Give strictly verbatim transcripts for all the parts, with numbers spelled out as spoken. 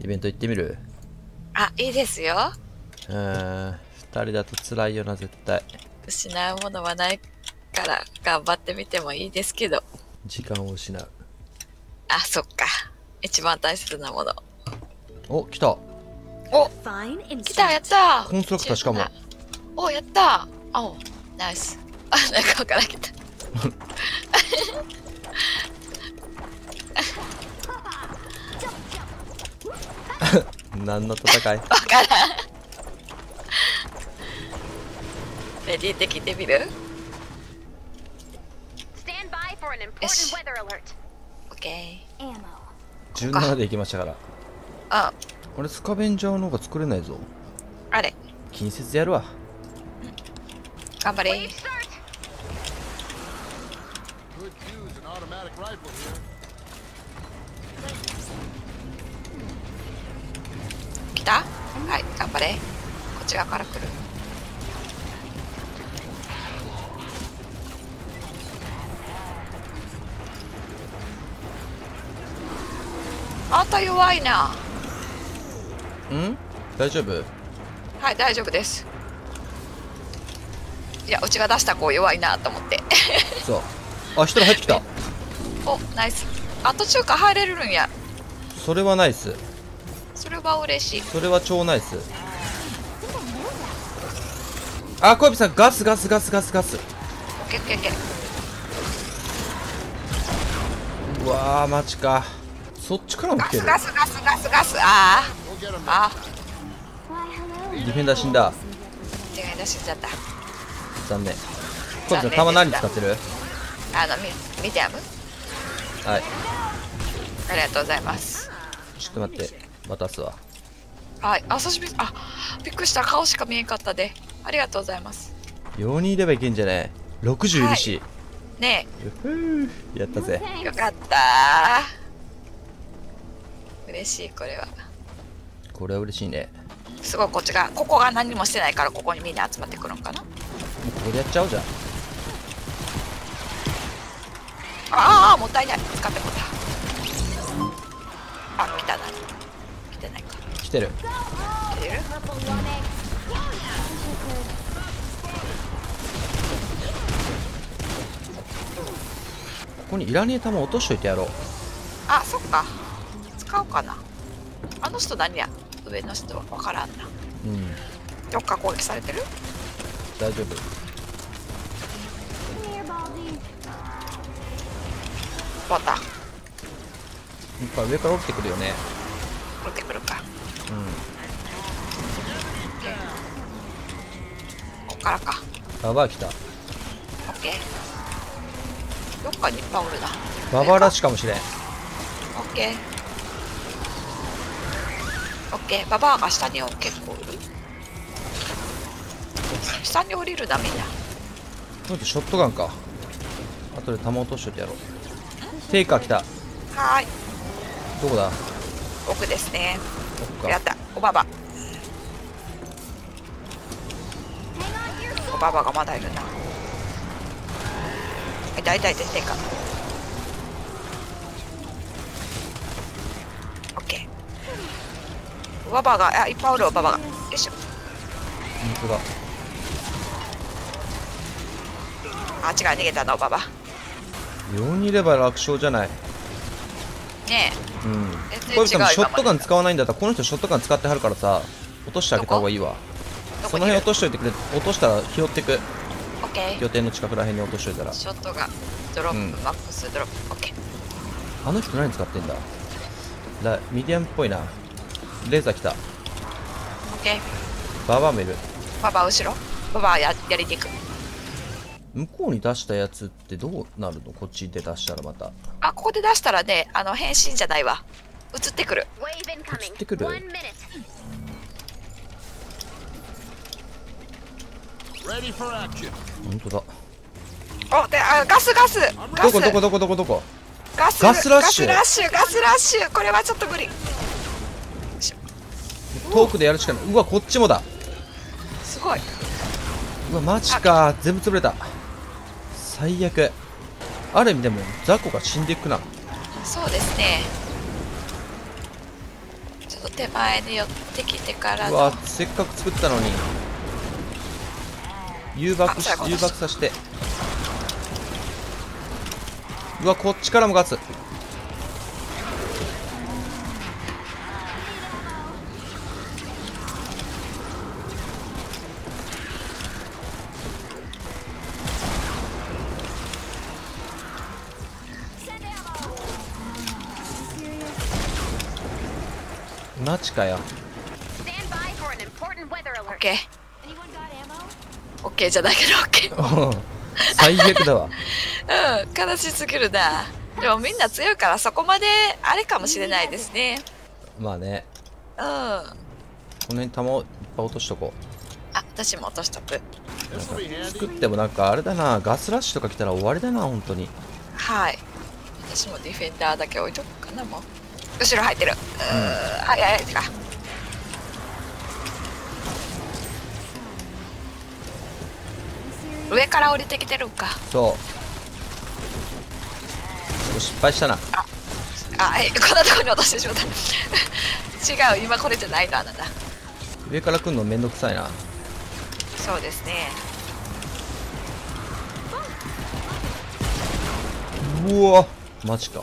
イベント行ってみる？あ、いいですよ。うん、ふたりだと辛いよな、絶対。失うものはないから頑張ってみてもいいですけど。時間を失う。あ、そっか。一番大切なもの。お、来た。お、来た、やった。コンストラクターしかも。お、やった。あ、お、ナイス。あ、なんかわからんけど。何の戦い？わからん。レディーできてみる？よし。オッケー。じゅうななでいきましたから。あ、これスカベンジャーの方が作れないぞ。あれ。近接やるわ。頑張れ。来た？はい、頑張れ。こっち側から来る。あんた弱いな。うん？大丈夫？はい、大丈夫です。いや、うちが出した子弱いなと思って。そう。あ、一人入ってきた。お、ナイス。あ、途中から入れるんや。それはナイス。それは嬉しい。それは超ナイス。あ、小指さん、ガスガスガスガスガス。オッケーオッケーオッケー。うわー、マジか。そっちからも来てる。ガスガスガスガスガス。あーあー。ディフェンダー死んだ。ディフェンダー死んじゃった。残念。小指さん、弾何使ってる？あの、ミディアム。はい。ありがとうございます。ちょっと待って。渡すわ。はい、あ、久しぶり。あ、びっくりした。顔しか見えんかったで。ありがとうございます。よにんいればいけんじゃねえ。ろくじゅういるし。はい、ねえ。やったぜ。よかったー。嬉しい、これは。これは嬉しいね。すごい、こっちが、ここが何もしてないから、ここにみんな集まってくるんかな。ここでやっちゃおうじゃん。ああ、もったいない。使ってもった。あ、来たな。来てないか。来てる。来てる？ここにいらねえ球落としといてやろう。あ、そっか。使おうかな。あの人何や？上の人は分からんな。うん。どっか攻撃されてる？大丈夫。バタ。やっぱ上から落ちてくるよね。降りてくるか。うん。こっからか。ババア来た。オッケー。どっかにいっぱいおるな。ババアラッシュかもしれん。オッケー。オッケー。ババアが下に結構おる。下に降りるなみんな。ちょっとショットガンか。後で弾落としといてやろう。テイカー来た。はーい。どこだ？奥ですね。やった。おばば。おばばがまだいるな。いたいたいたいたいた。オッケー。おばばが、あ、いっぱいおるおばばが。よいしょ。本当だ。あ、違う、逃げたなおばば。よにんいれば楽勝じゃない。ねえ。うん、これ多分ショットガン使わないんだったらこの人ショットガン使ってはるからさ、落としてあげた方がいいわ。その辺落としといてくれ。落としたら拾ってく。オッケー。拠点の近くら辺に落としといたらショットガンドロップ、うん、マックスドロップ。オッケー。あの人何使ってんだ。だミディアムっぽいな。レーザー来た。オッケー。ババアもいる。ババア後ろ。ババア や, やりに行く。向こうに出したやつってどうなるの？こっちで出したらまた。あ、ここで出したらね、あの変身じゃないわ。映ってくる。映ってくる。本当だ。お、で、あ、ガスガス。どこどこどこどこどこ。ガスガスラッシュ。ガスラッシュガスラッシュ。これはちょっと無理。遠くでやるしかない。うわ、こっちもだ。すごい。うわ、マジか。全部潰れた。最悪。ある意味でも雑魚が死んでいくな。そうですね。ちちょっと手前に寄ってきてからの。うわ、せっかく作ったのに誘爆し、誘爆させて。うわ、こっちからもガツ。マジかよ。オッケー。オッケーじゃないけどオッケー。最悪だわ。うん、悲しすぎるな。でもみんな強いからそこまであれかもしれないですね。まあね。うん。この辺弾をいっぱい落としとこう。あ、私も落としとく。作ってもなんかあれだな、ガスラッシュとか来たら終わりだな、本当に。はい。私もディフェンダーだけ置いとくかな、もう。後ろ入ってる。うん、はいはいはい。上から降りてきてるんか。そう。失敗したな。あ、あ、え、こんなとこに落としてしまった。違う、今これじゃないの、あなた。上から来るのめんどくさいな。そうですね。うわ、マジか。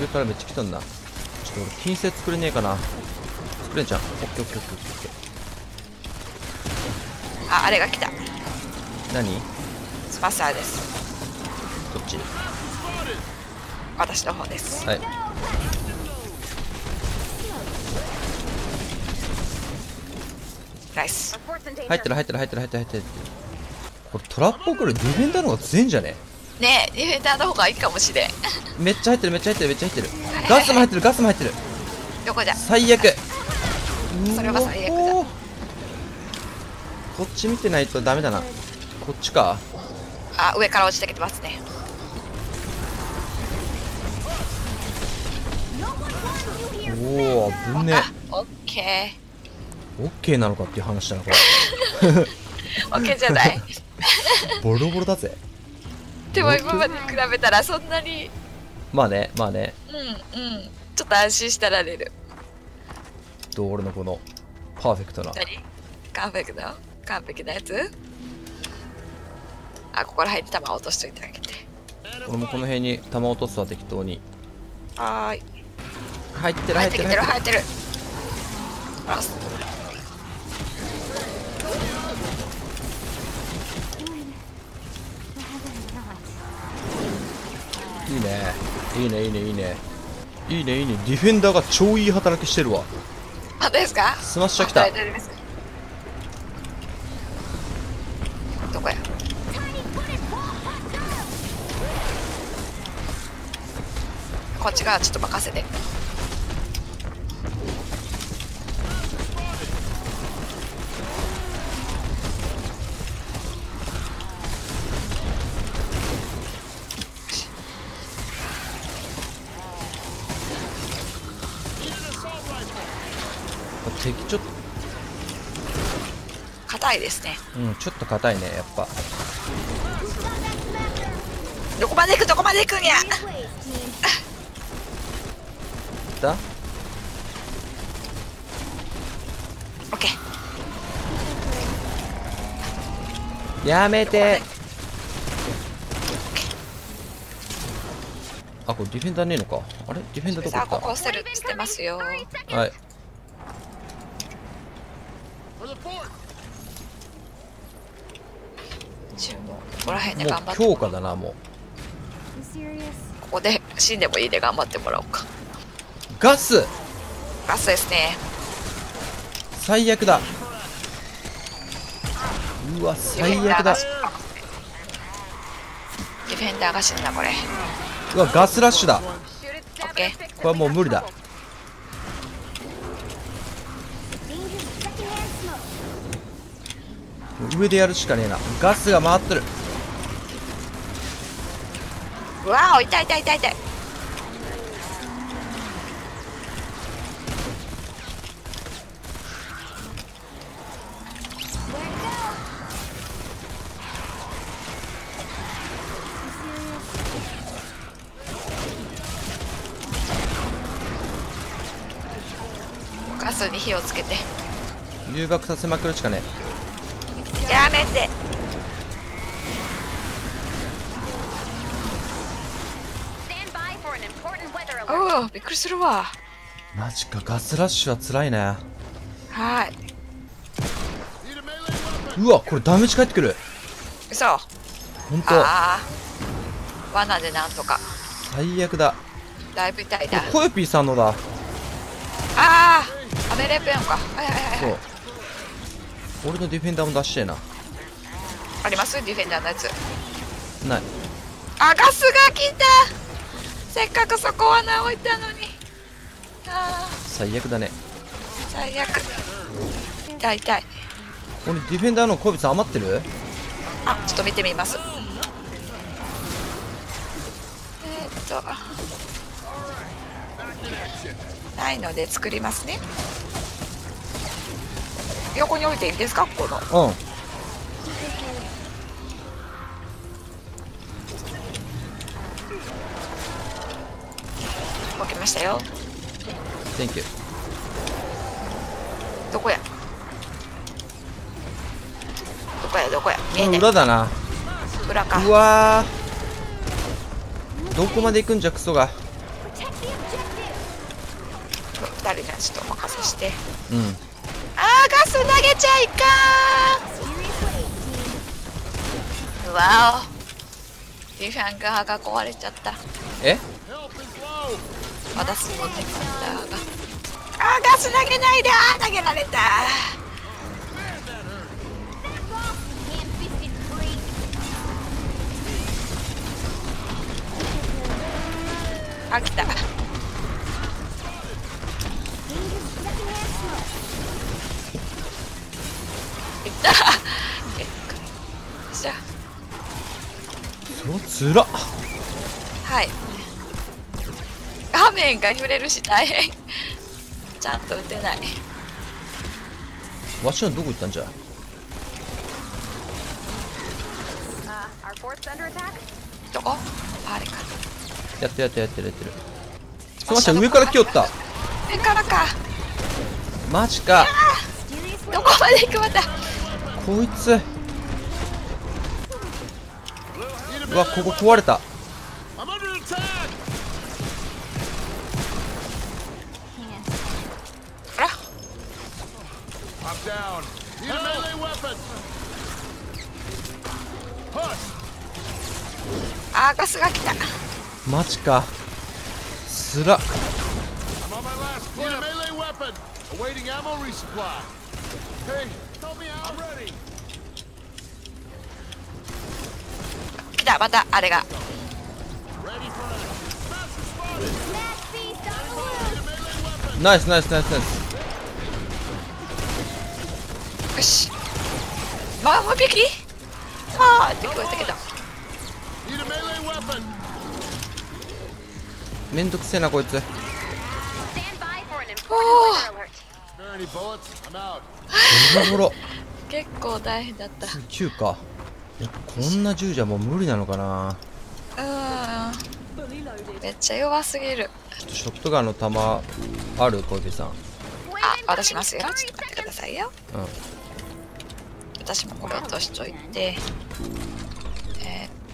上からめっちゃ来たんだ。ちょっと俺金星作れねえかな。作れんじゃん。オッケーオッケーオッケーオッケー。あ、あれが来た。何？スパサーです。どっち？私の方です。はい。ナイス。入ってる入ってる入ってる入ってる入ってる。これトラップ送るディフェンダーの方が強いんじゃねえ？ねえ、ディフェンダーの方がいいかもしれん。めっちゃ入ってるめっちゃ入ってるめっちゃ入ってる。ガスも入ってるガスも入ってる。どこじゃ最悪。それは最悪だ。こっち見てないとダメだな。こっちか。あ、上から落ちてきてますね。おお、危ねえ。オッケーオッケーなのかっていう話だなこれ。オッケーじゃない。ボロボロだぜ。でも今までに比べたらそんなに。まあねまあね。うんうん、ちょっと安心したられる。どう、俺のこのパーフェクトな。何？完璧だよ、完璧なやつ。あ、ここら辺に弾落としといてあげて。俺もこの辺に弾落とすわ、適当に。はーい。入ってる入ってる入ってる入ってる。あ、いいねいいねいいねいいねいいねいいね。ディフェンダーが超いい働きしてるわ。あ、ですか。スマッシュ来た。どこや。こっち側ちょっと任せて。敵ちょっと硬いですね。うん、ちょっと硬いね、やっぱ。どこまで行くどこまで行くんや。だ。オッケー。やめて。あ、これディフェンダーねえのか。あれ、ディフェンダーどこ行った？ここ捨てる、捨てますよ。はい。ここら辺で頑張ってもらおう。もう強化だな、もう。ここで死んでもいいで頑張ってもらおうか。ガスガスですね。最悪だ。うわ、最悪だ。ディフェンダーが死んだ、これ。うわ、ガスラッシュだ。オッケー。これはもう無理だ。上でやるしかねえな。ガスが回ってる。わお、痛い痛い痛い痛い。スに火をつけて誘爆させまくるしかねえ。やめて。おお、びっくりするわ。マジか、ガスラッシュは辛いね。はーい。うわ、これダメージ返ってくる。嘘。本当。ああ。罠でなんとか。最悪だ。だいぶ痛いだ。コヨピーさんのだ。ああ。アメレペンか。はいはいはい、はい。そう。俺のディフェンダーも出してえな。あります？ディフェンダーのやつ。ない。あ、ガスが来た。せっかくそこ罠置いたのに。ああ。最悪だね。最悪。痛い痛い。これディフェンダーのコヨピーさん余ってる？あ、ちょっと見てみます。えー、っとないので作りますね。横に置いていいですか、この。うん。置きましたよ。Thank you。どこや。どこやどこや、見えない。裏だな。裏か。うわー、どこまで行くんじゃクソが。ふたりじゃちょっとお任せして。うん、あーガス投げちゃいかん。うわお、ディフェンダーが壊れちゃった。え、私もディフェンダーが、あーガス投げないで、あー投げられた。あ、来た。つらっ。はい、画面が揺れるし大変。ちゃんと打てない。わしはどこ行ったんじゃ。どこ？あれか。やってやってやってるやってる。すみません、上から来よった。上からか。マジか。どこまで行くまた。こいつ。うわ、ここ壊れた。あら。あーガスが来た。マジか。つらっ。来た、またあれが。ナイスナイスナイスナイス。よし、まあもう一匹。ああって聞こえたけど、めんどくせえなこいつ。おお結構大変だった。きゅうか。こんな銃じゃもう無理なのかな。うーん、めっちゃ弱すぎる。ちょっとショットガンの弾ある？小池さん。あ、渡しますよ。ちょっと待ってくださいよ。うん、私もこれ落としといて。えー、っ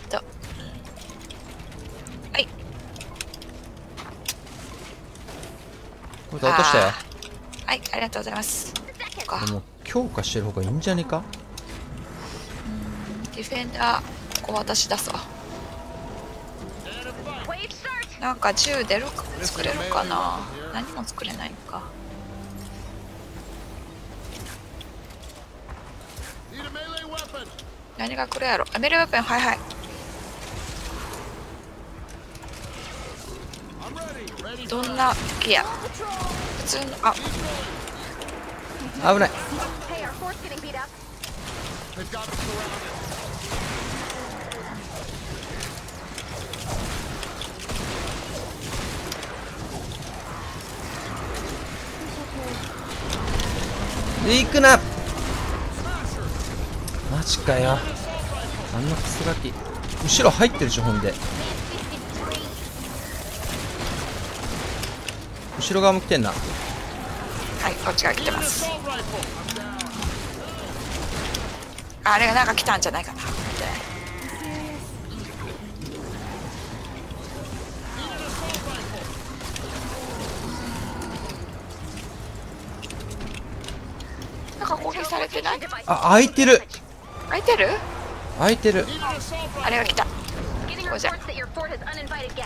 とはい、これ落としたよ。はい、ありがとうございます。でも強化してる方がいいんじゃねえか。ディフェンダー、ここ私出すわ。なんか銃出るか、作れるかな。何も作れないのか。何が来るやろ。アメレウェポン、はいはい。どんな武器や。普通の、あ、危ない。行くな。マジかよ、あんなクソガキ。後ろ入ってるし、ほんで後ろ側も来てんな。はい、こっちから来てます。あれがなんか来たんじゃないかなって。なんか攻撃されてない？あ、開いてる開いてる開いてる。あれが来た。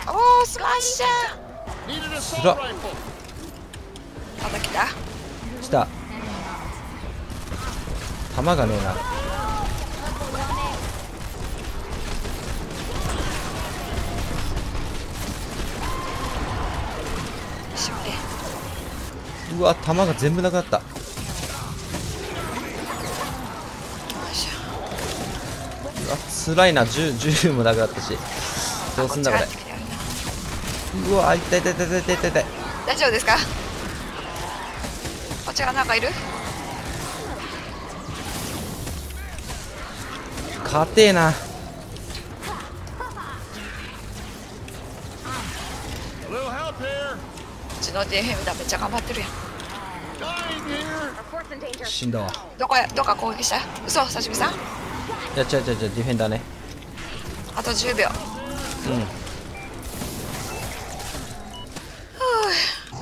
おー、スマッシュ。また来た来た。弾がねえな。うわ、弾が全部なくなった。つらいな。銃、銃もなくなったしどうすんだこれ。うわ、痛い痛い痛い痛い痛い痛い。大丈夫ですか？こっちがなんかいる？かてえな。うちの ディーエフエム だ、めっちゃ頑張ってるやん。死んだわ。どこや、どっか攻撃した？嘘、さしみさん。いや、違う違う違う、ディフェンダーね。あとじゅうびょう。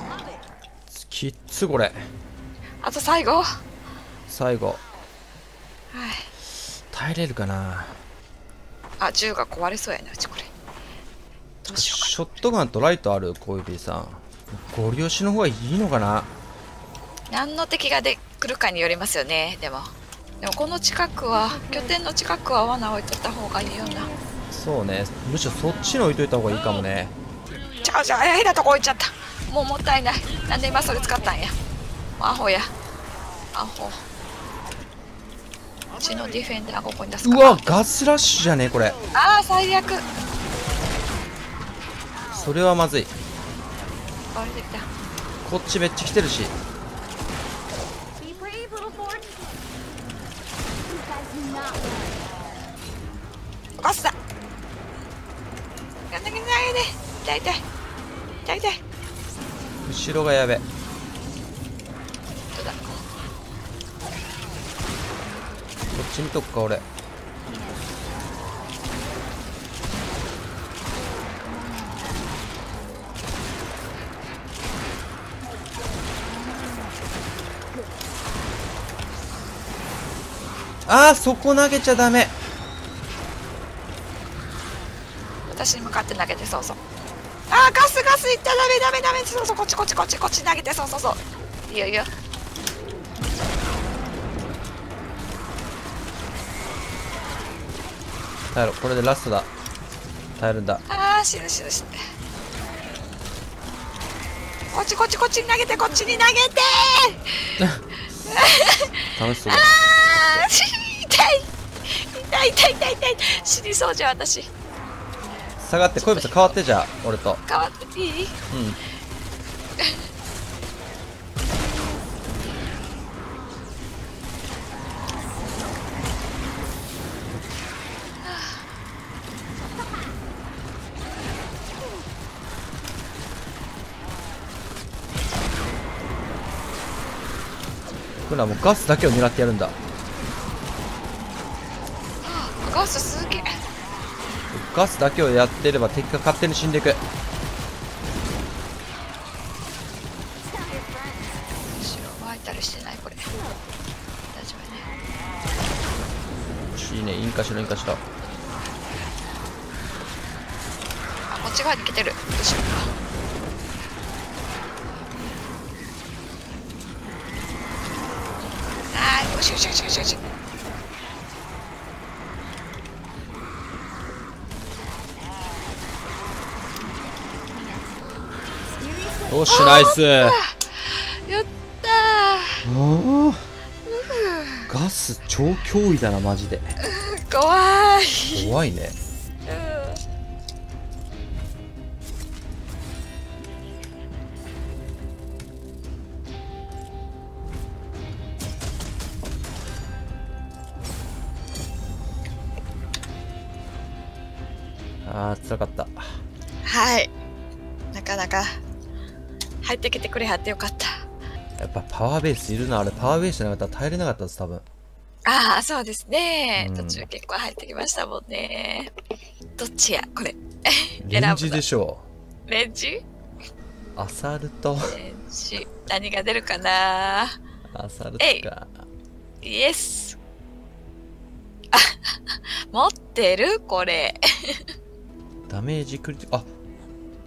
うん、きっつこれ。あと最後最後、はい、耐えれるかなあ。銃が壊れそうやな、うちこれ。どうしようか。ショットガンとライトある小指さん、ゴリ押しの方がいいのかな。何の敵がでくるかによりますよね。でもでもこの近くは、拠点の近くは罠置いとった方がいいような。そうね、むしろそっちに置いといた方がいいかもね。ちゃうちゃう、変なとこ置いちゃった。もうもったいない。なんで今それ使ったんや。アホやアホ。うちのディフェンダーここに出すから。うわ、ガスラッシュじゃねえこれ。ああ、最悪。それはまずい。倒れてきた。こっちめっちゃ来てるし。ガスだ。ガンダムに投げて。痛い痛い痛い痛い。後ろがやべ。どうだ。こっち見とくか俺。あー、そこ投げちゃダメ。私に向かって投げて、そうそう。ああ、ガスガスいった、ダメダメダメ。そうそう、こっちこっちこっちこっち投げて、そうそうそう。いいよいいよ。耐えろ、これでラストだ。耐えるんだ。ああ、死ぬ死ぬ死ぬ。こっちこっちこっちに投げて、こっちに投げて楽しそうだ。ああ、痛い痛い痛い痛い痛い。死にそうじゃん私。下がって、小指さん変わって。じゃあ俺と変わっていい？うんこれはもうガスだけを狙ってやるんだ。ガスすげえ。ガスだけをやってれば敵が勝手に死んでいく。いいね、インカしろインカしろ。あ、こっち側に来てる。後ろか。ああ、よしよしよしよしよし。よし、ナイス。やったー。ガス超脅威だなマジで。怖い怖いね。ああ、辛かった。はい、なかなか入ってきてくれはってよかった。やっぱパワーベースいるな。あれパワーベースじゃなかったら耐えれなかったです多分。ああ、そうですね、うん、途中結構入ってきましたもんね。どっちやこれレンジでしょう。レンジアサルトレンジ何が出るかな。アサルトかイエス持ってるこれダメージクリティ、あ、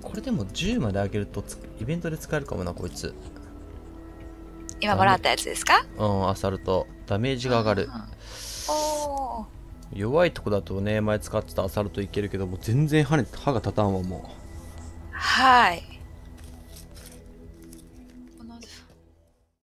これでもじゅうまで上げるとイベントで使えるかもなこいつ。今もらったやつですか。うん、アサルトダメージが上がる。お、弱いとこだとね前使ってたアサルトいけるけどもう全然 歯, に歯が立たんわもう。はい、